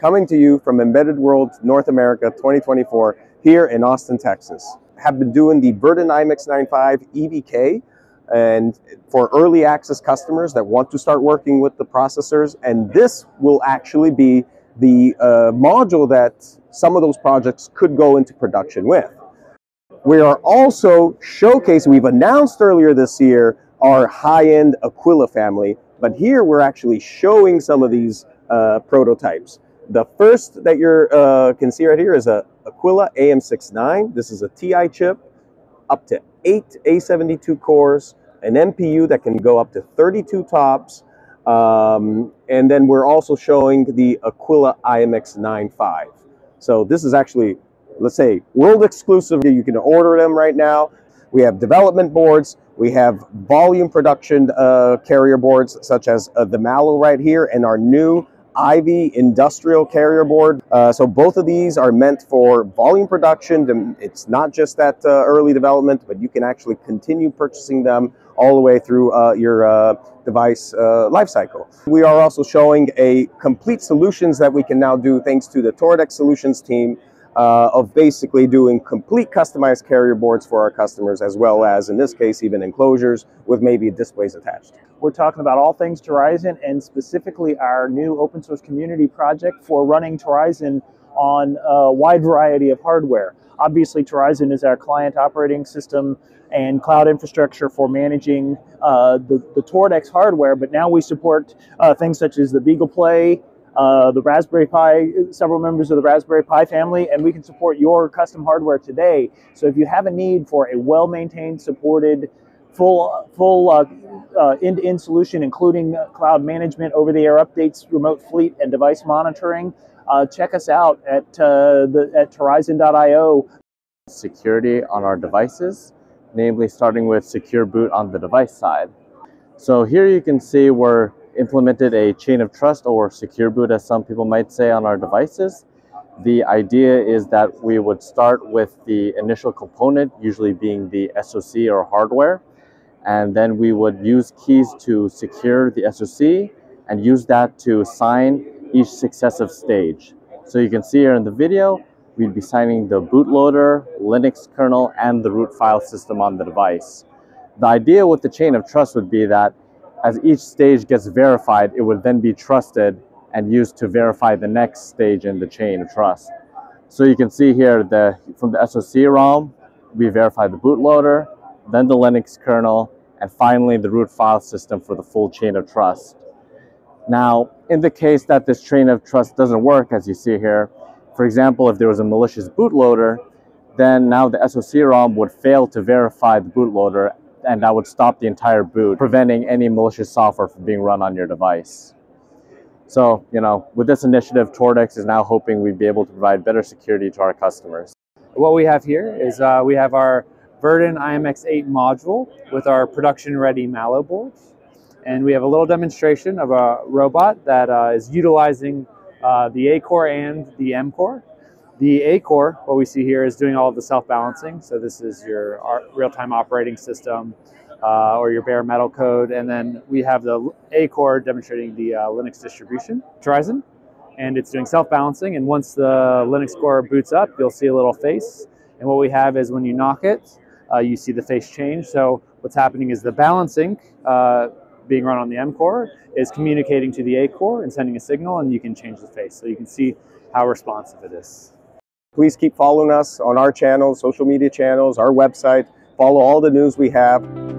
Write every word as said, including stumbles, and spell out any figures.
coming to you from Embedded World North America twenty twenty-four here in Austin, Texas. Have been doing the Verdin I M X ninety-five E V K and for early access customers that want to start working with the processors, and this will actually be the uh, module that some of those projects could go into production with. We are also showcasing, we've announced earlier this year, our high-end Aquila family, but here we're actually showing some of these uh, prototypes. The first that you uh, can see right here is a Aquila A M sixty-nine. This is a T I chip, up to eight A seventy-two cores, an M P U that can go up to thirty-two tops, um, and then we're also showing the Aquila I M X ninety-five. So this is actually, let's say, world exclusive. You can order them right now. We have development boards, we have volume production uh, carrier boards such as uh, the Mallow right here and our new Ivy industrial carrier board. Uh, so both of these are meant for volume production. It's not just that uh, early development, but you can actually continue purchasing them all the way through uh, your uh, device uh, lifecycle. We are also showing a complete solutions that we can now do thanks to the Toradex solutions team uh, of basically doing complete customized carrier boards for our customers, as well as, in this case, even enclosures with maybe displays attached. We're talking about all things Torizon and specifically our new open source community project for running Torizon on a wide variety of hardware. Obviously, Torizon is our client operating system and cloud infrastructure for managing uh, the, the Toradex hardware, but now we support uh, things such as the BeaglePlay, uh, the Raspberry Pi, several members of the Raspberry Pi family, and we can support your custom hardware today. So if you have a need for a well-maintained, supported, full full uh, uh, end-to-end solution, including cloud management, over-the-air updates, remote fleet, and device monitoring, uh, check us out at, uh, the, at Torizon dot i o. Security on our devices, namely starting with secure boot on the device side. So here you can see we're implemented a chain of trust, or secure boot as some people might say, on our devices. The idea is that we would start with the initial component, usually being the S O C or hardware, and then we would use keys to secure the S O C and use that to sign each successive stage. So you can see here in the video, we'd be signing the bootloader, Linux kernel, and the root file system on the device. The idea with the chain of trust would be that as each stage gets verified, it would then be trusted and used to verify the next stage in the chain of trust. So you can see here, the, from the S O C ROM, we verify the bootloader, then the Linux kernel, and finally the root file system for the full chain of trust. Now, in the case that this chain of trust doesn't work, as you see here, for example, if there was a malicious bootloader, then now the S O C ROM would fail to verify the bootloader, and that would stop the entire boot, preventing any malicious software from being run on your device. So, you know, with this initiative, Toradex is now hoping we'd be able to provide better security to our customers. What we have here is uh, we have our Verdin I M X eight module with our production-ready Mallow boards. And we have a little demonstration of a robot that uh, is utilizing uh, the A-Core and the M-Core. The A-Core, what we see here, is doing all of the self-balancing. So this is your real-time operating system uh, or your bare metal code. And then we have the A-Core demonstrating the uh, Linux distribution, Torizon. And it's doing self-balancing. And once the Linux core boots up, you'll see a little face. And what we have is when you knock it, Uh, you see the face change. So what's happening is the balancing uh, being run on the M-Core is communicating to the A-Core and sending a signal, and you can change the face. So you can see how responsive it is. Please keep following us on our channels, social media channels, our website. Follow all the news we have.